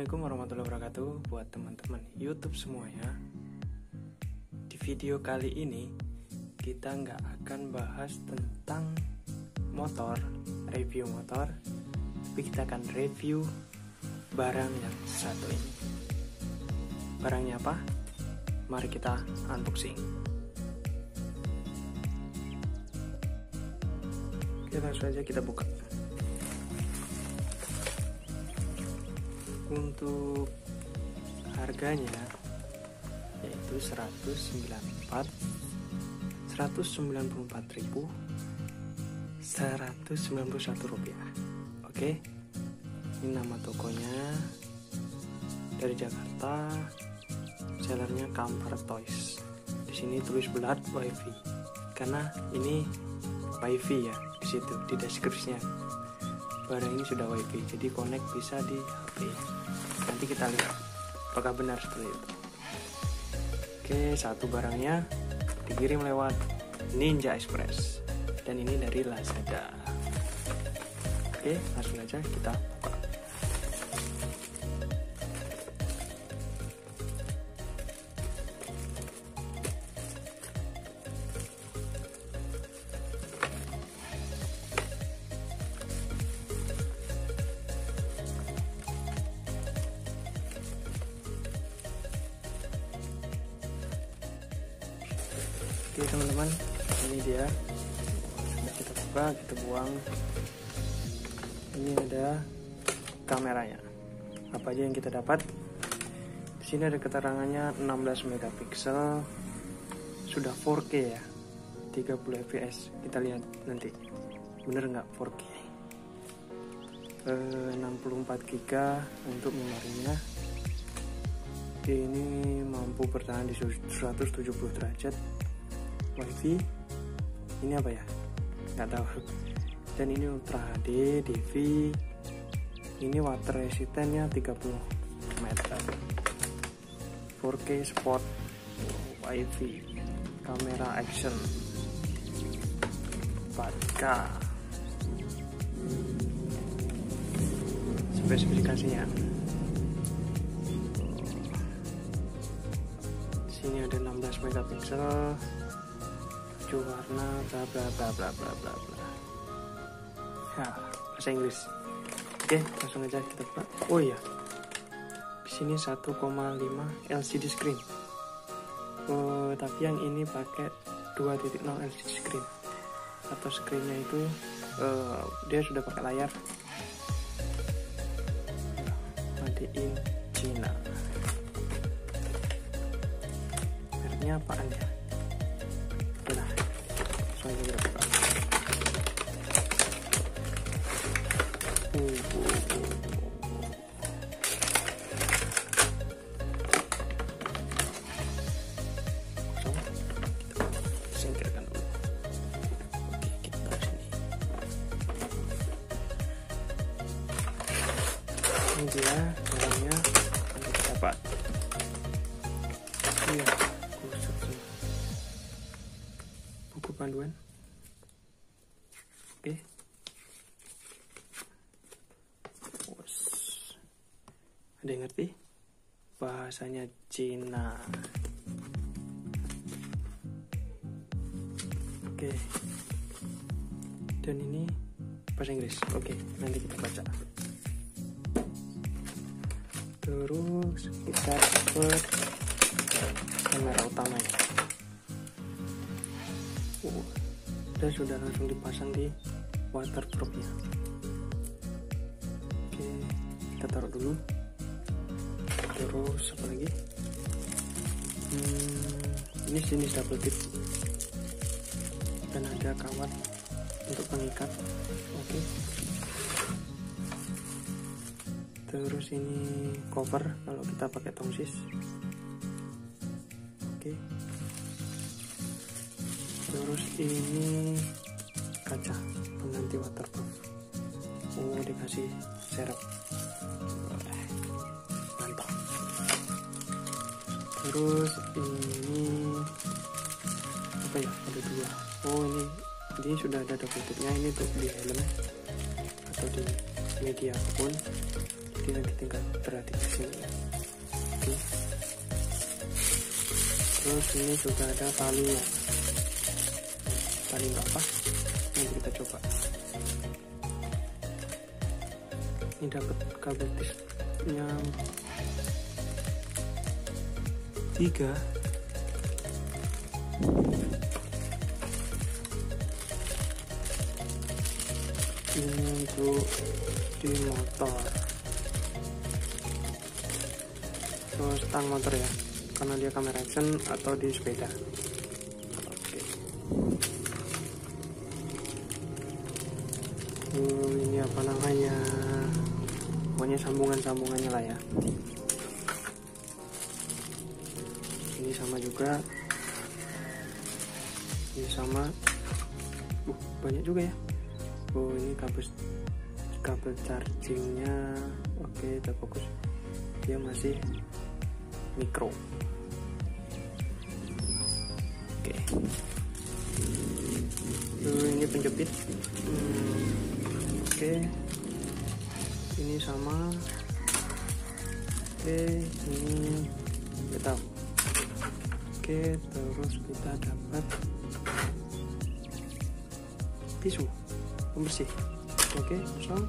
Assalamualaikum warahmatullahi wabarakatuh. Buat teman-teman YouTube semuanya, di video kali ini kita nggak akan bahas tentang motor, review motor, tapi kita akan review barang yang satu ini. Barangnya apa? Mari kita unboxing. Kita langsung aja kita buka. Untuk harganya yaitu 194.191.191 rupiah. Oke, ini nama tokonya dari Jakarta, sellernya Kamper Toys. Di sini tulis belat wifi karena ini wifi ya, di situ di deskripsinya. Barang ini sudah wifi, jadi connect bisa di HP. Nanti kita lihat apakah benar seperti itu. Oke, satu barangnya dikirim lewat Ninja Express, dan ini dari Lazada. Oke, langsung aja kita buka. Oke teman-teman, ini dia. Kita buka, kita buang. Ini ada kameranya. Apa aja yang kita dapat? Di sini ada keterangannya 16 megapiksel, sudah 4K ya, 30 fps. Kita lihat nanti, bener nggak 4K? 64 GB untuk memorinya. Ini mampu bertahan di 170 derajat. Wifi ini apa ya, nggak tahu. Dan ini Ultra HD DV, ini water resistance-nya 30 meter, 4K sport, wifi, kamera action 4K. Spesifikasinya sini ada 16 megapiksel, warna bla bla bla bla bla bla bla. Ya, bahasa Inggris. Oke, langsung aja kita buka. Oh iya, di sini 1,5 LCD screen. Oh, tapi yang ini pakai 2.0 LCD screen. Atau screennya itu dia sudah pakai layar. Made in China. Mereknya apaan ya? Ini dia barangnya untuk dapat. Iya, buku panduan. Oke. Ada yang ngerti? Bahasanya Cina. Oke. Dan ini bahasa Inggris. Oke, nanti kita baca. Terus kita dapat kamera utamanya. Dan sudah langsung dipasang di waterproofnya. Oke, kita taruh dulu. Terus apa lagi? Ini jenis double tip dan ada kawat untuk pengikat. Oke. Terus ini cover kalau kita pakai tongsis. Oke. Terus ini kaca pengganti waterproof. Oh, dikasih serep. Mantap. Terus ini apa ya? Ada dua. Oh, ini sudah ada double tipnya. Ini untuk di helm atau di media apapun. jadi nanti tinggal perhatikan sini. Oke. Terus ini juga ada talinya, tali apa? Nanti kita coba. Ini dapat kabel tipsnya 3. Ini untuk di motor, terus tang motor ya, karena dia kamera action, atau di sepeda. Oke. Ini apa namanya, pokoknya sambungannya lah ya. Ini sama juga, ini sama. Banyak juga ya. Oh, ini kabel chargingnya. Oke, tak fokus, dia masih mikro. Oke. Ini penjepit. Oke. Ini sama. Oke, ini kita. Oke, terus kita dapat tisu pembersih. Oke, kosong.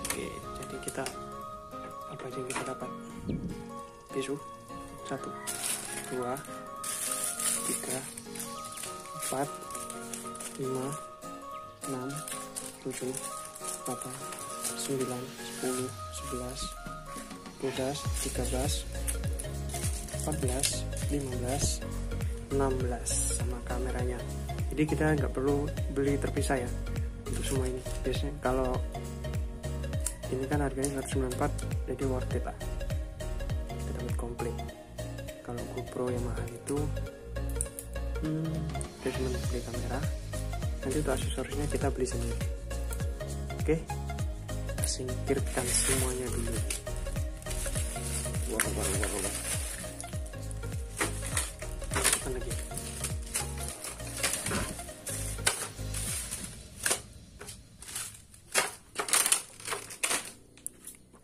Oke, jadi kita apa aja yang kita dapat? Tisu 1, 2, 3, 4, 5, 6, 7, 8, 9, 10, 11, 12, 13, 14, 15, 16 sama kameranya. Jadi kita nggak perlu beli terpisah ya untuk semua ini. Biasanya kalau ini kan harganya 194, jadi worth it lah, kita dapat komplit. Kalau GoPro yang mahal itu kita cuma beli kamera, nanti untuk aksesorisnya kita beli sendiri. Oke, singkirkan semuanya dulu. Wah. Masukkan lagi.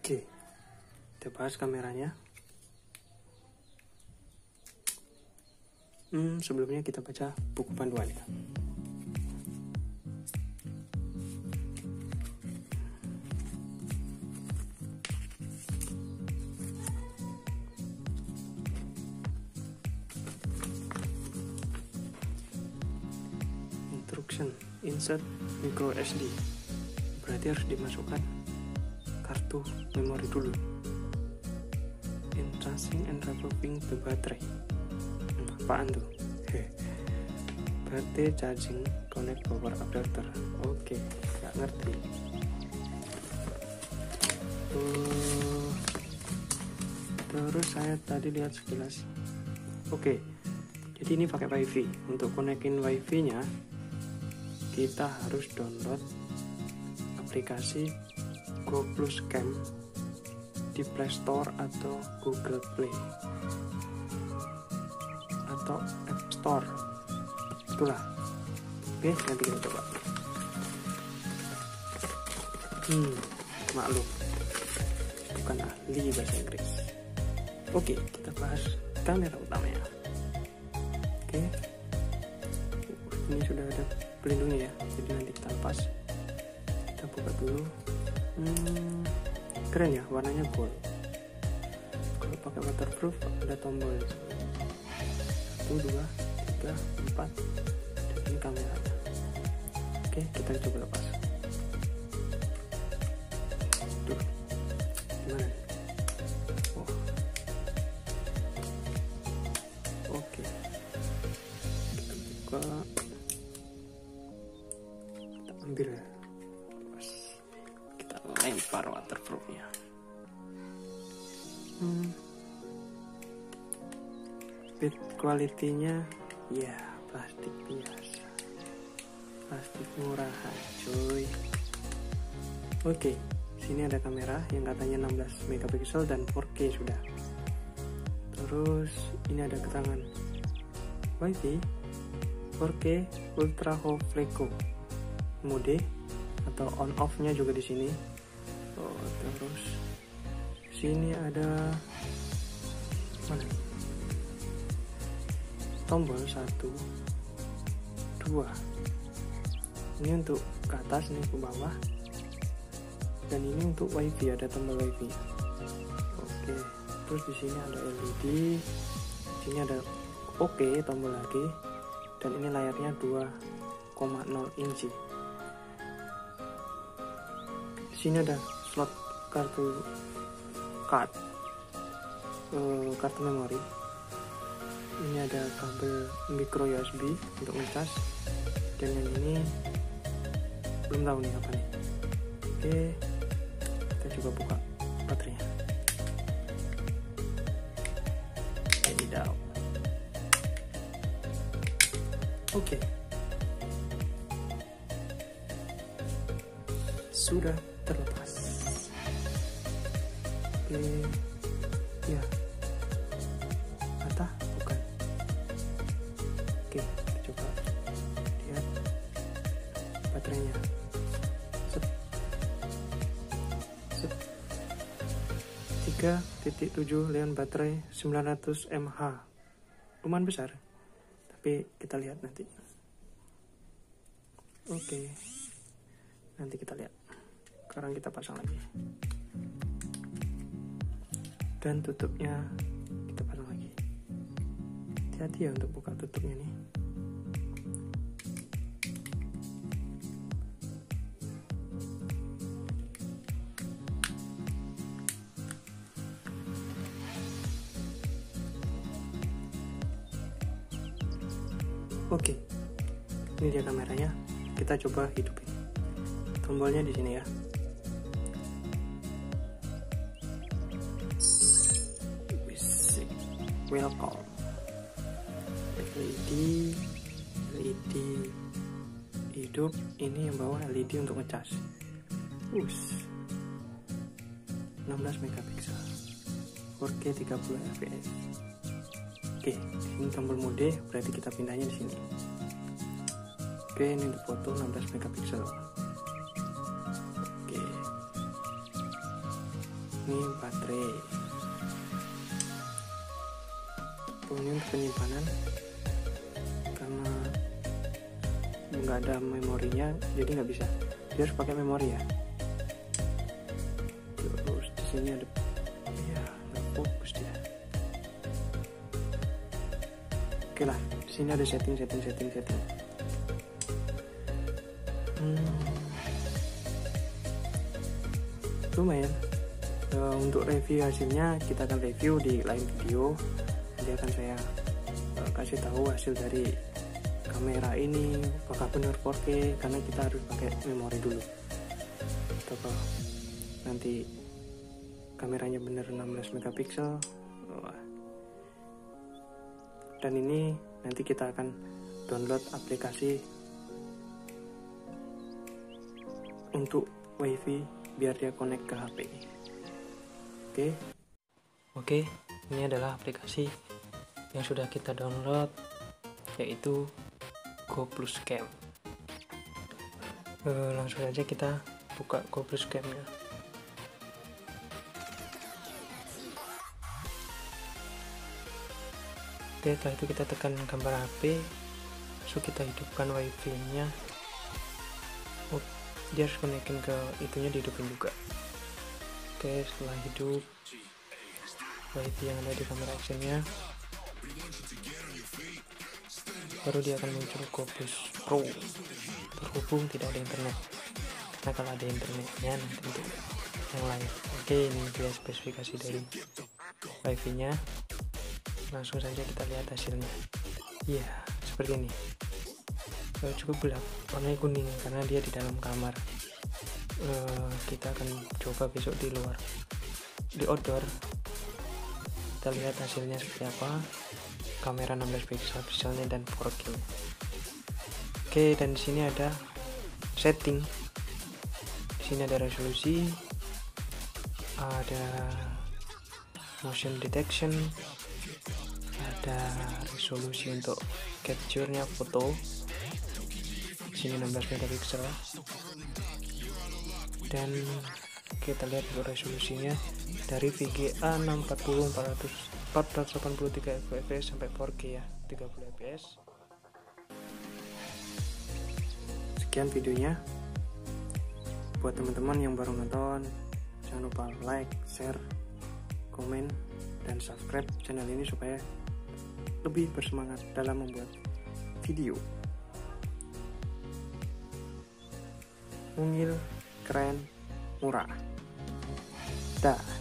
Oke, kita bahas kameranya. Sebelumnya kita baca buku panduan ya. Insert micro SD, berarti harus dimasukkan kartu memori dulu. Entrancing and revolving the battery, apaan tuh? Berarti charging, connect power adapter. Oke, nggak ngerti. Terus saya tadi lihat sekilas. Oke, jadi ini pakai wifi. Untuk konekin wifi-nya kita harus download aplikasi GoPlus Cam di Play Store atau Google Play atau App Store, itulah. Oke, nanti kita coba. Maklum, bukan ahli bahasa Inggris. Oke, kita bahas kamera utamanya. Oke, ini sudah ada pelindungnya ya, jadi nanti kita lepas, kita buka dulu. Keren ya, warnanya gold. Kalau pakai waterproof ada tombol 1, 2, 3, 4 dan ini kamera. Oke, kita coba lepas. Tuh, gimana? Oh. Oke, kita buka. Kita lempar waterproofnya. Bit quality-nya ya plastik biasa, plastik murahan cuy. Oke, sini ada kamera yang katanya 16 megapiksel dan 4K sudah. Terus ini ada keterangan wifi 4K ultra high fleco mode atau on off-nya juga di sini. Terus sini ada mana? Tombol 1, 2. Ini untuk ke atas, ini ke bawah. Dan ini untuk WiFi, ada tombol WiFi. Oke, terus di sini ada LED. Di sini ada oke, tombol lagi. Dan ini layarnya 2,0 inci. Di sini ada slot kartu kartu memori. Ini ada kabel micro USB untuk ngecas. Dan yang ini belum tahu nih apa nih. Oke, kita coba buka baterainya. Oke, sudah terlepas. Oke, ya, patah bukan? Oke, kita coba lihat baterainya. Set, set. 3.7 lien baterai 900 mAh. Lumayan besar. Kita lihat nanti. Oke, nanti kita lihat. Sekarang kita pasang lagi. Dan tutupnya kita pasang lagi. Hati-hati ya untuk buka tutupnya nih. Oke, ini dia kameranya. Kita coba hidupin. Tombolnya di sini ya. Welcome. LED hidup. Ini yang bawah LED untuk ngecas. 16 megapiksel. 4K 30 fps. Oke, ini tombol mode, berarti kita pindahnya di sini. Oke, ini untuk foto 16 megapiksel. Oke, ini baterai. Ini untuk penyimpanan, karena nggak ada memorinya, jadi nggak bisa. Dia harus pakai memori ya. Terus di sini ada, ya nggak fokus dia. Oke lah, di sini ada setting. Lumayan. Untuk review hasilnya kita akan review di lain video. Nanti akan saya kasih tahu hasil dari kamera ini apakah benar 4K, karena kita harus pakai memori dulu. Atau nanti kameranya benar 16 megapiksel. Dan ini nanti kita akan download aplikasi untuk WiFi biar dia connect ke HP. Oke, ini adalah aplikasi yang sudah kita download, yaitu GoPlus Cam. Langsung aja kita buka GoPlus Cam-nya. Oke, setelah itu kita tekan gambar HP, so kita hidupkan WiFi nya. Dia harus konekin ke itunya, dihidupin juga. Oke, setelah hidup WiFi yang ada di kamera actionnya, baru dia akan muncul GoPlus Pro terhubung tidak ada internet. Karena kalau ada internetnya nanti untuk yang lain. Oke, ini dia spesifikasi dari WiFi nya. Langsung saja kita lihat hasilnya. Iya, seperti ini. Cukup gelap, warnanya kuning karena dia di dalam kamar. Kita akan coba besok di luar, di outdoor. Kita lihat hasilnya seperti apa. Kamera 16 megapikselnya dan 4K. Oke, dan di sini ada setting. Di sini ada resolusi, ada motion detection, ada resolusi untuk capture-nya foto. Sini 16 megapiksel. dan kita lihat resolusinya dari VGA 640 483 fps sampai 4K ya 30 fps. Sekian videonya. Buat teman-teman yang baru nonton, jangan lupa like, share, komen, dan subscribe channel ini supaya lebih bersemangat dalam membuat video. Mungil, keren, murah. Dah.